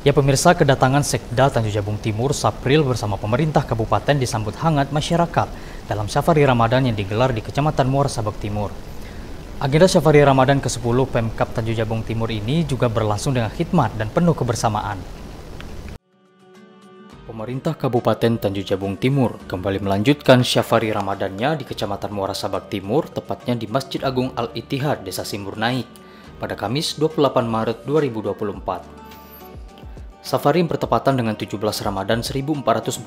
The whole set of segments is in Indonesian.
Ya pemirsa, kedatangan Sekda Tanjung Jabung Timur Sapril bersama pemerintah kabupaten disambut hangat masyarakat dalam safari Ramadan yang digelar di Kecamatan Muara Sabak Timur. Agenda safari Ramadan ke-10 Pemkab Tanjung Jabung Timur ini juga berlangsung dengan khidmat dan penuh kebersamaan. Pemerintah Kabupaten Tanjung Jabung Timur kembali melanjutkan safari Ramadannya di Kecamatan Muara Sabak Timur, tepatnya di Masjid Agung Al-Ittihad, Desa Simbur Naik, pada Kamis 28 Maret 2024. Safari yang bertepatan dengan 17 Ramadan 1445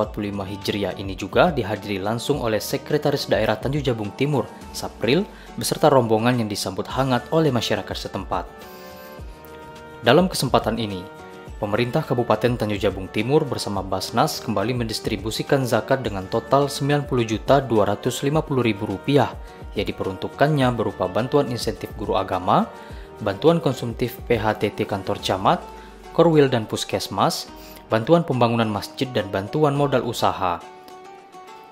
Hijriah ini juga dihadiri langsung oleh Sekretaris Daerah Tanjung Jabung Timur, Sapril, beserta rombongan yang disambut hangat oleh masyarakat setempat. Dalam kesempatan ini, pemerintah Kabupaten Tanjung Jabung Timur bersama BAZNAS kembali mendistribusikan zakat dengan total Rp90.250.000 yang diperuntukkannya berupa bantuan insentif guru agama, bantuan konsumtif PHTT kantor camat, korwil dan puskesmas, bantuan pembangunan masjid dan bantuan modal usaha.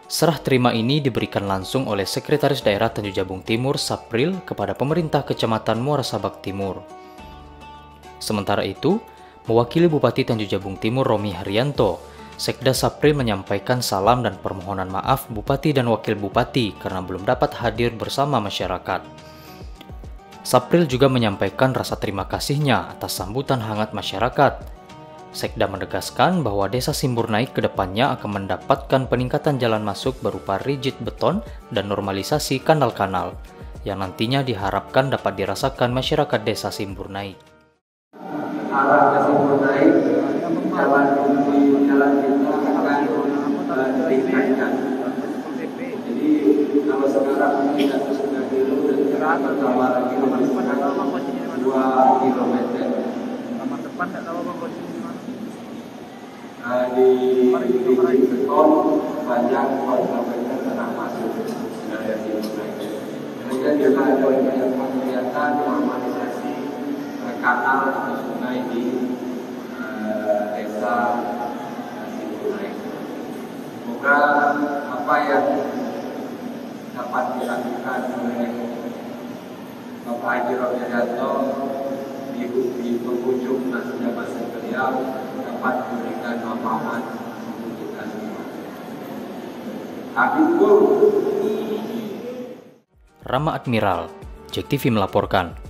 Serah terima ini diberikan langsung oleh Sekretaris Daerah Tanjung Jabung Timur Sapril kepada pemerintah Kecamatan Muara Sabak Timur. Sementara itu, mewakili Bupati Tanjung Jabung Timur Romi Haryanto, Sekda Sapril menyampaikan salam dan permohonan maaf Bupati dan Wakil Bupati karena belum dapat hadir bersama masyarakat. Sapril juga menyampaikan rasa terima kasihnya atas sambutan hangat masyarakat. Sekda menegaskan bahwa Desa Simbur Naik kedepannya akan mendapatkan peningkatan jalan masuk berupa rigid beton dan normalisasi kanal-kanal, yang nantinya diharapkan dapat dirasakan masyarakat Desa Simbur Naik. Arah Simbur Naik, jalan kita akan ditingkatkan. Jadi kalau sekarang kita sudah bertambah lagi 2 kilometer. Di beton banyak kontrakan tanah masuk dari sini. Kemudian juga ada banyak kegiatan normalisasi kanal atau sungai di Desa Simbur Naik. Semoga apa yang dapat dilakukan oleh Bapak Haji Romi Haryanto di penghujung masa jabatan beliau dapat memberikan pemahaman untuk kita semua. Habibur Rama Admiral, JEK TV melaporkan.